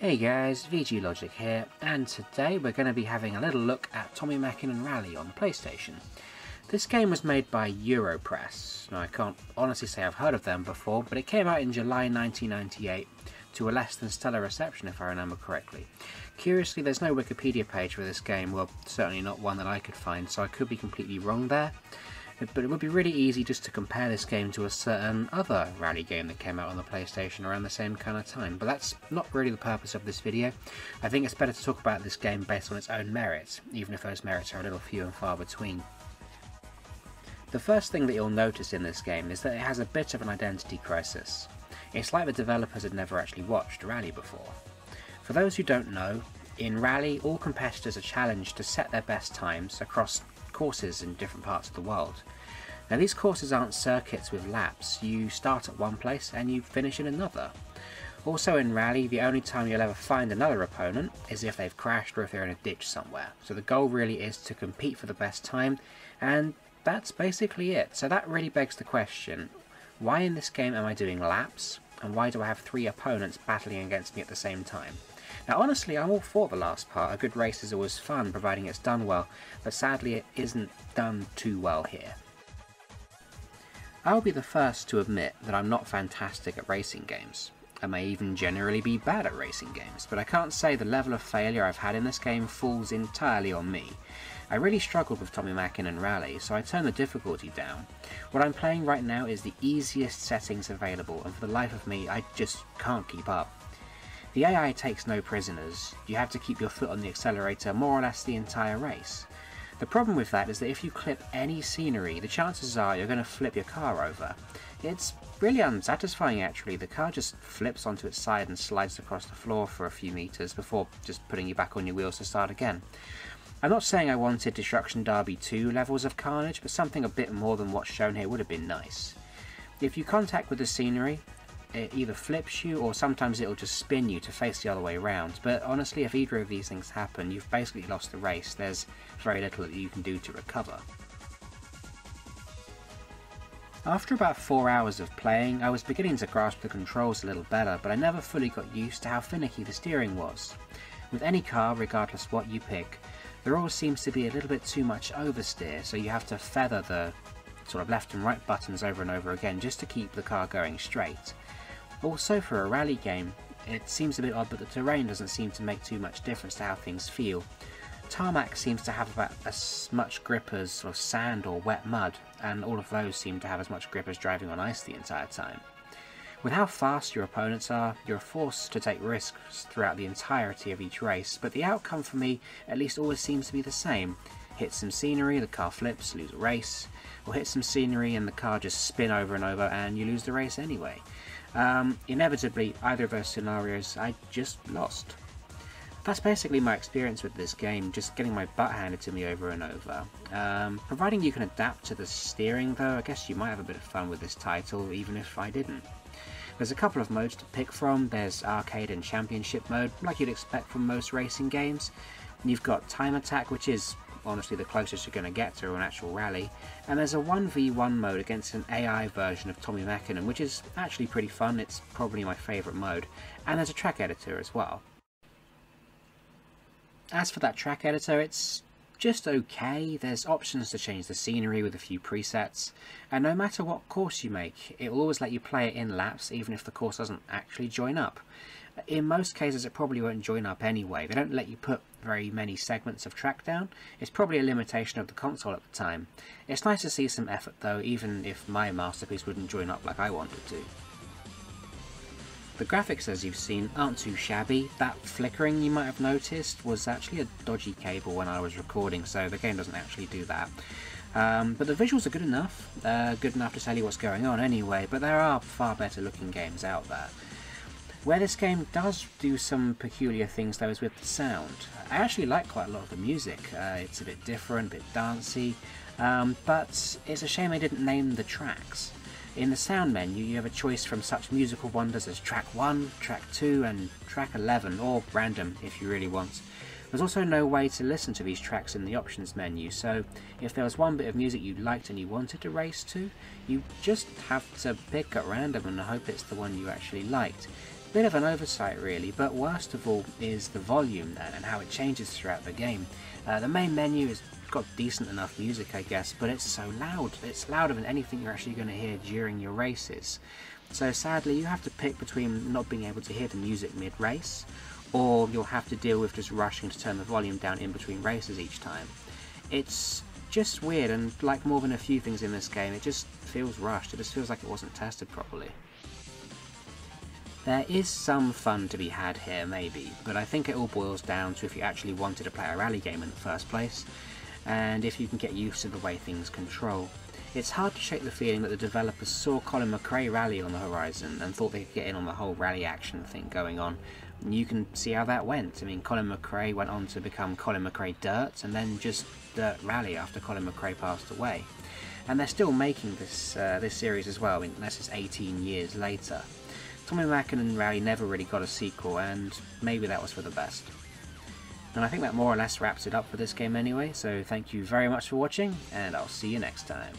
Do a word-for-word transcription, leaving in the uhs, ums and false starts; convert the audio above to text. Hey guys, V G Logic here, and today we're going to be having a little look at Tommi Makinen Rally on the PlayStation. This game was made by Europress. Now I can't honestly say I've heard of them before, but it came out in July nineteen ninety-eight to a less than stellar reception if I remember correctly. Curiously, there's no Wikipedia page for this game, well certainly not one that I could find, so I could be completely wrong there. But it would be really easy just to compare this game to a certain other rally game that came out on the PlayStation around the same kind of time, but that's not really the purpose of this video. I think it's better to talk about this game based on its own merits, even if those merits are a little few and far between. The first thing that you'll notice in this game is that it has a bit of an identity crisis. It's like the developers had never actually watched Rally before. For those who don't know, in Rally all competitors are challenged to set their best times across courses in different parts of the world. Now these courses aren't circuits with laps, you start at one place and you finish in another. Also in Rally, the only time you'll ever find another opponent is if they've crashed or if they're in a ditch somewhere. So the goal really is to compete for the best time, and that's basically it. So that really begs the question, why in this game am I doing laps, and why do I have three opponents battling against me at the same time? Now honestly, I'm all for the last part. A good race is always fun, providing it's done well, but sadly it isn't done too well here. I'll be the first to admit that I'm not fantastic at racing games. I may even generally be bad at racing games, but I can't say the level of failure I've had in this game falls entirely on me. I really struggled with Tommi Makinen Rally, so I turned the difficulty down. What I'm playing right now is the easiest settings available, and for the life of me, I just can't keep up. The A I takes no prisoners. You have to keep your foot on the accelerator more or less the entire race. The problem with that is that if you clip any scenery, the chances are you're going to flip your car over. It's really unsatisfying actually. The car just flips onto its side and slides across the floor for a few meters before just putting you back on your wheels to start again. I'm not saying I wanted Destruction Derby two levels of carnage, but something a bit more than what's shown here would have been nice. If you contact with the scenery, it either flips you or sometimes it'll just spin you to face the other way around, but honestly if either of these things happen you've basically lost the race. There's very little that you can do to recover. After about four hours of playing I was beginning to grasp the controls a little better, but I never fully got used to how finicky the steering was. With any car, regardless what you pick, there always seems to be a little bit too much oversteer, so you have to feather the sort of left and right buttons over and over again just to keep the car going straight. Also, for a rally game, it seems a bit odd, but the terrain doesn't seem to make too much difference to how things feel. Tarmac seems to have about as much grip as sort of sand or wet mud, and all of those seem to have as much grip as driving on ice the entire time. With how fast your opponents are, you're forced to take risks throughout the entirety of each race, but the outcome for me at least always seems to be the same. Hit some scenery, the car flips, lose a race, or hit some scenery and the car just spin over and over and you lose the race anyway. Um, inevitably, either of those scenarios, I just lost. That's basically my experience with this game, just getting my butt handed to me over and over. Um, providing you can adapt to the steering though, I guess you might have a bit of fun with this title, even if I didn't. There's a couple of modes to pick from. There's Arcade and Championship mode, like you'd expect from most racing games. You've got Time Attack, which is honestly the closest you're going to get to an actual rally, and there's a one v one mode against an A I version of Tommi Makinen, which is actually pretty fun. It's probably my favourite mode, and there's a track editor as well. As for that track editor, it's just okay. There's options to change the scenery with a few presets, and no matter what course you make, it will always let you play it in laps, even if the course doesn't actually join up. In most cases it probably won't join up anyway. They don't let you put very many segments of track down. It's probably a limitation of the console at the time. It's nice to see some effort though, even if my masterpiece wouldn't join up like I wanted to. The graphics, as you've seen, aren't too shabby. That flickering you might have noticed was actually a dodgy cable when I was recording, so the game doesn't actually do that. Um, but the visuals are good enough, uh, good enough to tell you what's going on anyway, but there are far better looking games out there. Where this game does do some peculiar things though is with the sound. I actually like quite a lot of the music. Uh, it's a bit different, a bit dancey, um, but it's a shame I didn't name the tracks. In the sound menu you have a choice from such musical wonders as track one, track two and track eleven, or random if you really want. There's also no way to listen to these tracks in the options menu, so if there was one bit of music you liked and you wanted to race to, you just have to pick at random and hope it's the one you actually liked. Bit of an oversight really, but worst of all is the volume then and how it changes throughout the game. Uh, the main menu has got decent enough music I guess, but it's so loud. It's louder than anything you're actually going to hear during your races. So sadly you have to pick between not being able to hear the music mid-race, or you'll have to deal with just rushing to turn the volume down in between races each time. It's just weird, and like more than a few things in this game, it just feels rushed. It just feels like it wasn't tested properly. There is some fun to be had here, maybe, but I think it all boils down to if you actually wanted to play a rally game in the first place, and if you can get used to the way things control. It's hard to shake the feeling that the developers saw Colin McRae Rally on the horizon and thought they could get in on the whole rally action thing going on. And you can see how that went. I mean, Colin McRae went on to become Colin McRae Dirt, and then just Dirt Rally after Colin McRae passed away. And they're still making this, uh, this series as well, I mean, unless it's eighteen years later. Tommi Makinen Rally never really got a sequel, and maybe that was for the best. And I think that more or less wraps it up for this game anyway, so thank you very much for watching, and I'll see you next time.